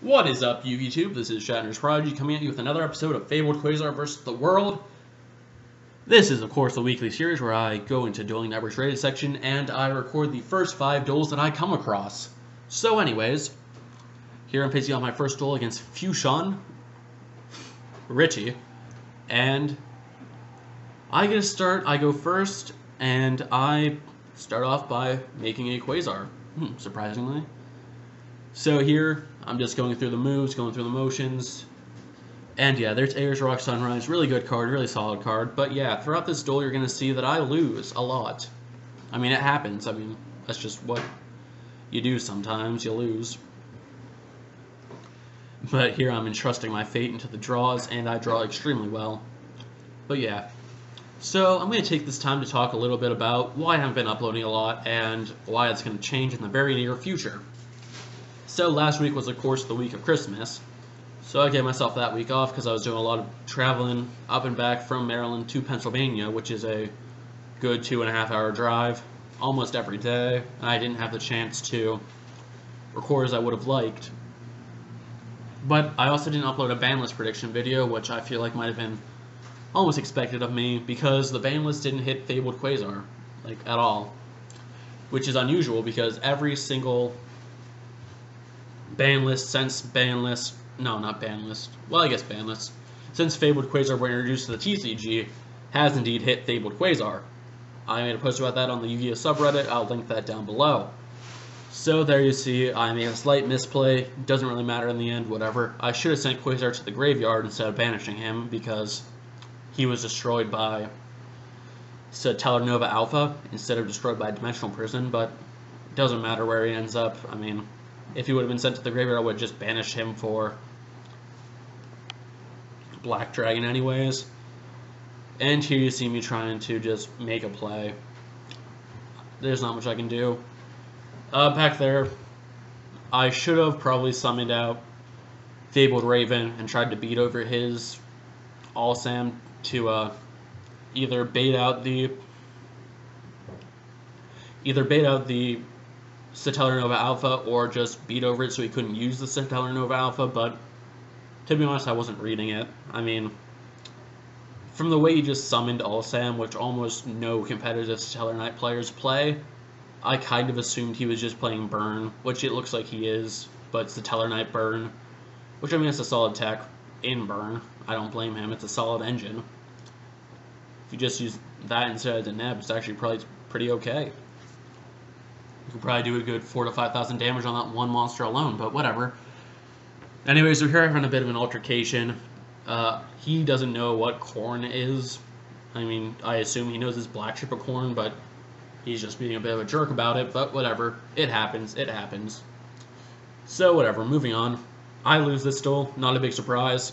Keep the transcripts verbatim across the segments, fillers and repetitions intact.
What is up, Yu-Gi-Tube? This is Shatner's Prodigy coming at you with another episode of Fabled Quasar versus. The World. This is, of course, the weekly series where I go into Dueling Numbers Rated section and I record the first five duels that I come across. So anyways, here I'm facing off my first duel against Fushun, Richie, and I get a start, I go first, and I start off by making a Quasar, hmm, surprisingly. So here, I'm just going through the moves, going through the motions, and yeah, there's Ayers Rock Sunrise, really good card, really solid card, but yeah, throughout this duel you're going to see that I lose a lot. I mean, it happens, I mean, that's just what you do sometimes, you lose. But here I'm entrusting my fate into the draws, and I draw extremely well. But yeah, so I'm going to take this time to talk a little bit about why I haven't been uploading a lot, and why it's going to change in the very near future. So last week was, of course, the week of Christmas, so I gave myself that week off because I was doing a lot of traveling up and back from Maryland to Pennsylvania, which is a good two and a half hour drive almost every day, and I didn't have the chance to record as I would have liked. But I also didn't upload a Banlist prediction video, which I feel like might have been almost expected of me because the Banlist didn't hit Fabled Quasar, like, at all, which is unusual because every single Banlist since Banlist, no, not Banlist, well, I guess Banlist, since Fabled Quasar were introduced to the T C G, has indeed hit Fabled Quasar. I made a post about that on the Yu-Gi-Oh! subreddit, I'll link that down below. So there you see, I made a slight misplay, doesn't really matter in the end, whatever. I should have sent Quasar to the graveyard instead of banishing him, because he was destroyed by Stellarnova Alpha instead of destroyed by Dimensional Prison, but it doesn't matter where he ends up. I mean, if he would have been sent to the graveyard, I would have just banished him for Black Dragon anyways. And here you see me trying to just make a play. There's not much I can do. Uh, back there, I should have probably summoned out Fabled Raven and tried to beat over his All-Sam to uh, either bait out the either bait out the Stellarnova Alpha or just beat over it so he couldn't use the Stellarnova Alpha, but to be honest, I wasn't reading it. I mean, from the way he just summoned All-Sam, which almost no competitive Satellar Knight players play, I kind of assumed he was just playing Burn, which it looks like he is, but it's the Satellar Knight Burn, which, I mean, it's a solid tech in Burn. I don't blame him. It's a solid engine. If you just use that instead of the Neb, it's actually probably pretty okay. You could probably do a good four to five thousand damage on that one monster alone, but whatever. Anyways, we're here having a bit of an altercation. Uh, he doesn't know what corn is. I mean, I assume he knows it's black chip of corn, but he's just being a bit of a jerk about it, but whatever. It happens. It happens. So whatever, moving on. I lose this duel. Not a big surprise.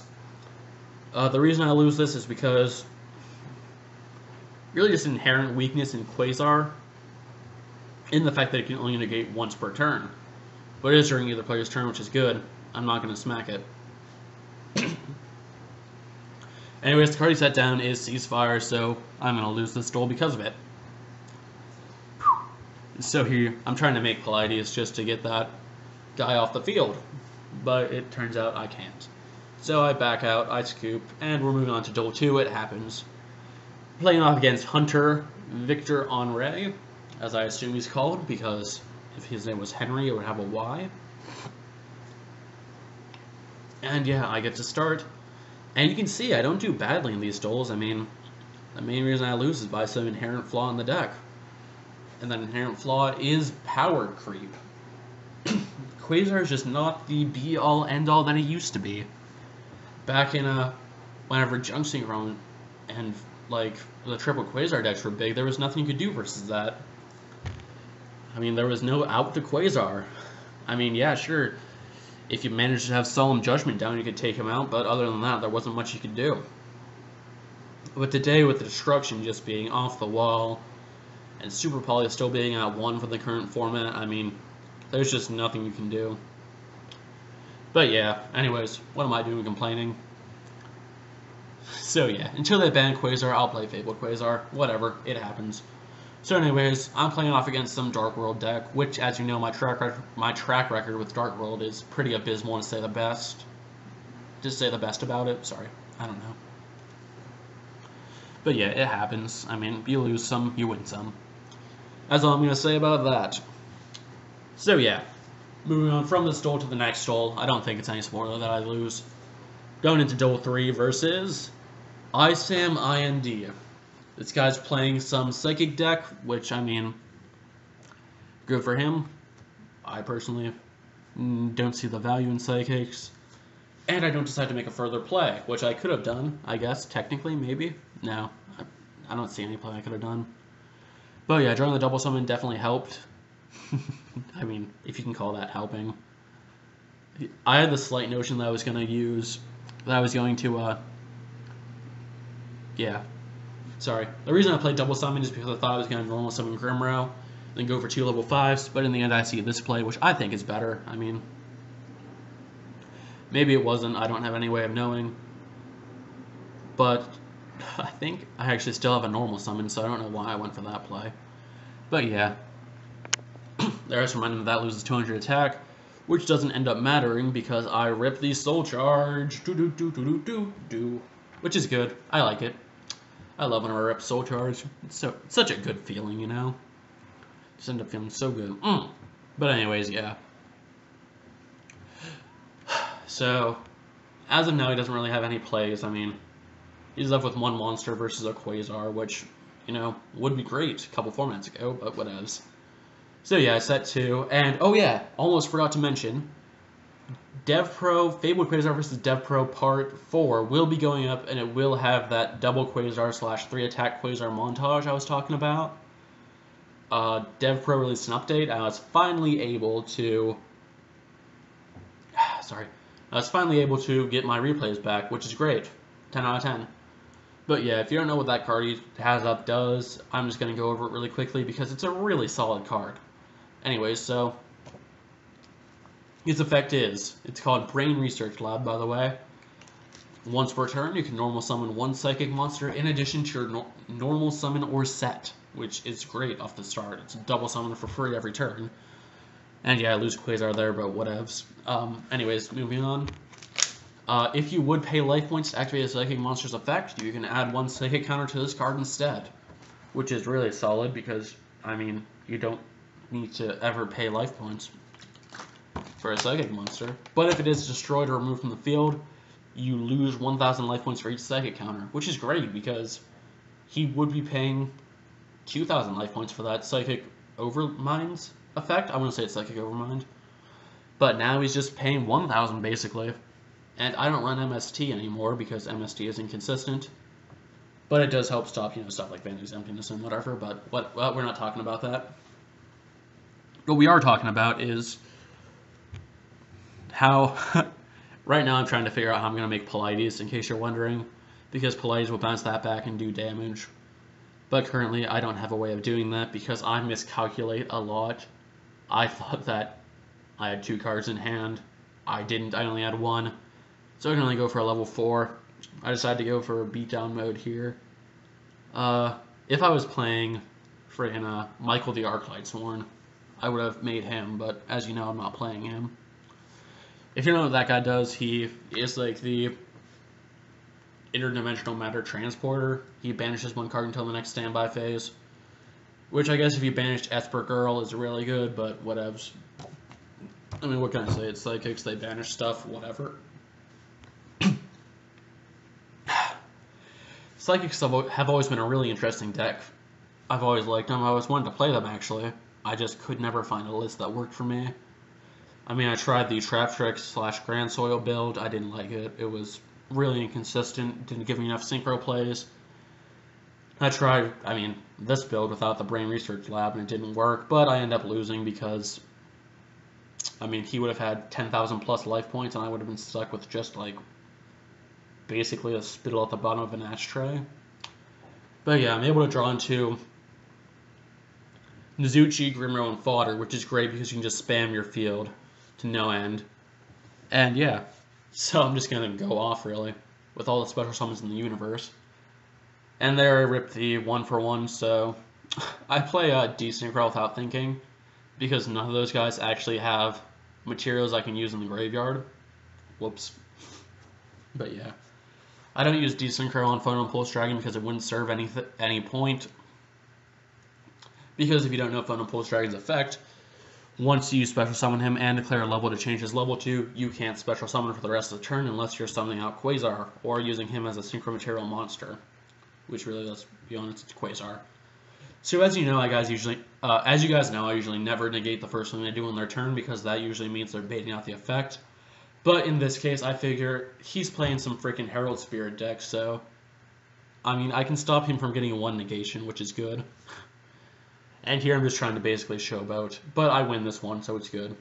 Uh, the reason I lose this is because really just inherent weakness in Quasar in the fact that it can only negate once per turn. But it is during either player's turn, which is good. I'm not going to smack it. Anyways, the card he set down is Ceasefire, so I'm going to lose this duel because of it. So here, I'm trying to make Palidius just to get that guy off the field, but it turns out I can't. So I back out, I scoop, and we're moving on to duel two, it happens. Playing off against Hunter Victor Henry, as I assume he's called, because if his name was Henry, it would have a Y. And yeah, I get to start. And you can see, I don't do badly in these duels. I mean, the main reason I lose is by some inherent flaw in the deck. And that inherent flaw is power creep. Quasar is just not the be-all, end-all that it used to be. Back in, uh, whenever Junction and, like, the triple Quasar decks were big, there was nothing you could do versus that. I mean, there was no out to Quasar. I mean, yeah, sure, if you managed to have Solemn Judgment down, you could take him out, but other than that, there wasn't much you could do. But today, with the destruction just being off the wall, and Super Poly still being at one for the current format, I mean, there's just nothing you can do. But yeah, anyways, what am I doing complaining? So yeah, until they ban Quasar, I'll play Fabled Quasar, whatever, it happens. So anyways, I'm playing off against some Dark World deck, which, as you know, my track record, my track record with Dark World is pretty abysmal, to say the best. To say the best about it. Sorry, I don't know. But yeah, it happens. I mean, you lose some, you win some. That's all I'm going to say about that. So yeah, moving on from this duel to the next duel. I don't think it's any spoiler that I lose. Going into duel three versus ISAMIND. This guy's playing some Psychic deck, which, I mean, good for him. I personally don't see the value in Psychics. And I don't decide to make a further play, which I could have done, I guess, technically, maybe. No, I, I don't see any play I could have done. But yeah, drawing the double summon definitely helped. I mean, if you can call that helping. I had the slight notion that I was going to use, that I was going to, uh, yeah. Sorry, the reason I played double summon is because I thought I was going to normal summon Grimrow, then go for two level fives, but in the end I see this play, which I think is better. I mean, maybe it wasn't, I don't have any way of knowing, but I think I actually still have a normal summon, so I don't know why I went for that play. But yeah, there's reminding me that loses two hundred attack, which doesn't end up mattering because I rip the Soul Charge, do do do do do do do, which is good, I like it. I love when I rip Soul Charge. It's so it's such a good feeling, you know? Just end up feeling so good. Mm. But anyways, yeah. So, as of now, he doesn't really have any plays. I mean, he's left with one monster versus a Quasar, which, you know, would be great a couple formats ago, but whatevs. So yeah, set two. And, oh yeah, almost forgot to mention, Dev Pro, Fabled Quasar versus. Dev Pro Part four will be going up, and it will have that double Quasar slash three attack Quasar montage I was talking about. Uh, Dev Pro released an update, and I was finally able to... Sorry. I was finally able to get my replays back, which is great. ten out of ten. But yeah, if you don't know what that card he has up does, I'm just going to go over it really quickly because it's a really solid card. Anyways, so... Its effect is, it's called Brain Research Lab, by the way. Once per turn, you can normal summon one psychic monster in addition to your no normal summon or set, which is great off the start. It's a double summon for free every turn. And yeah, I lose Quasar there, but whatevs. Um, anyways, moving on. Uh, if you would pay life points to activate a psychic monster's effect, you can add one psychic counter to this card instead, which is really solid because, I mean, you don't need to ever pay life points for a psychic monster, but if it is destroyed or removed from the field, you lose one thousand life points for each psychic counter, which is great because he would be paying two thousand life points for that Psychic Overmind's effect. I wouldn't say it's Psychic Overmind, but now he's just paying one thousand basically, and I don't run M S T anymore because M S T is inconsistent, but it does help stop, you know, stuff like Vanity's Emptiness and whatever, but what, well, we're not talking about that. What we are talking about is how, right now I'm trying to figure out how I'm going to make Palidius, in case you're wondering, because Palidius will bounce that back and do damage. But currently I don't have a way of doing that because I miscalculate a lot. I thought that I had two cards in hand. I didn't, I only had one. So I can only go for a level four. I decided to go for beatdown mode here. Uh, if I was playing friggin' uh, Michael the Archlight Sworn, I would have made him, but as you know, I'm not playing him. If you know what that guy does, he is like the interdimensional matter transporter. He banishes one card until the next standby phase, which I guess if you banished Esper Girl is really good, but whatevs. I mean, what can I say? It's psychics, they banish stuff, whatever. Psychics have always been a really interesting deck. I've always liked them. I always wanted to play them, actually. I just could never find a list that worked for me. I mean, I tried the Trap Trix slash Grand Soil build. I didn't like it. It was really inconsistent. Didn't give me enough synchro plays. I tried, I mean, this build without the Brain Research Lab, and it didn't work. But I ended up losing because, I mean, he would have had ten thousand plus life points, and I would have been stuck with just, like, basically a spittle at the bottom of an ashtray. But yeah, I'm able to draw into Nizuchi, Grimrow, and Fodder, which is great because you can just spam your field to no end. And yeah, so I'm just gonna go off really with all the special summons in the universe. And there I ripped the one for one, so I play uh, Desynchro without thinking, because none of those guys actually have materials I can use in the graveyard. Whoops. But yeah. I don't use Desynchro on Photon Pulse Dragon because it wouldn't serve any, any point. Because if you don't know Photon Pulse Dragon's effect, once you special summon him and declare a level to change his level to, you can't special summon for the rest of the turn unless you're summoning out Quasar or using him as a synchro material monster. Which really, let's be honest, it's Quasar. So as you know, I guys usually, uh, as you guys know, I usually never negate the first thing they do on their turn because that usually means they're baiting out the effect. But in this case, I figure he's playing some freaking Herald Spirit deck, so I mean, I can stop him from getting one negation, which is good. And here I'm just trying to basically showboat, but I win this one, so it's good.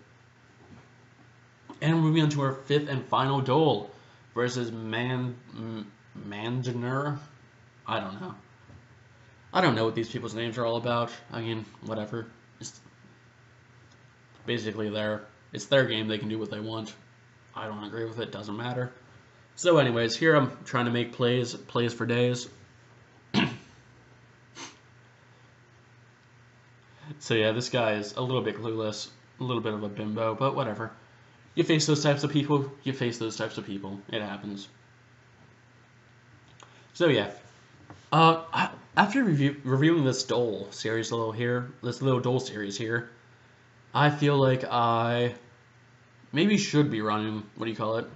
And we're moving on to our fifth and final duel versus Man Mandaner. I don't know. I don't know what these people's names are all about. I mean, whatever. It's basically their, it's their game. They can do what they want. I don't agree with it. Doesn't matter. So anyways, here I'm trying to make plays, plays for days. So yeah, this guy is a little bit clueless, a little bit of a bimbo, but whatever. You face those types of people, you face those types of people. It happens. So yeah. Uh, after review, reviewing this Dole series a little here, this little Dole series here, I feel like I maybe should be running, what do you call it?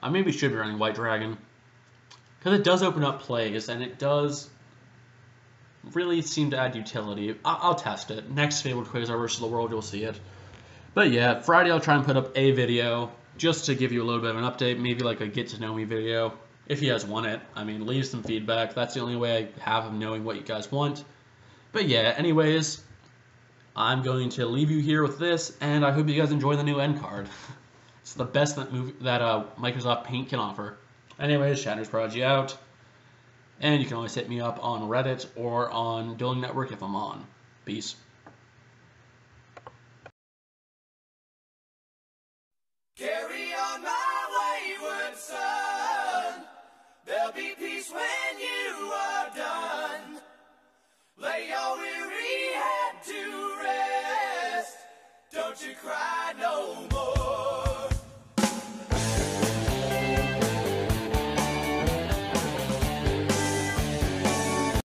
I maybe should be running White Dragon, because it does open up plays, and it does really seem to add utility. I'll, I'll test it. Next Fabled Quasar versus. The World, you'll see it. But yeah, Friday I'll try and put up a video, just to give you a little bit of an update, maybe like a get-to-know-me video. If you guys want it, I mean, leave some feedback. That's the only way I have of knowing what you guys want. But yeah, anyways, I'm going to leave you here with this, and I hope you guys enjoy the new end card. It's the best that move that uh, Microsoft Paint can offer. Anyways, Shatner's Prodigy out, and you can always hit me up on Reddit or on Dueling Network if I'm on. Peace. Carry on my wayward son. There'll be peace when you are done. Lay your weary head to rest. Don't you cry no more.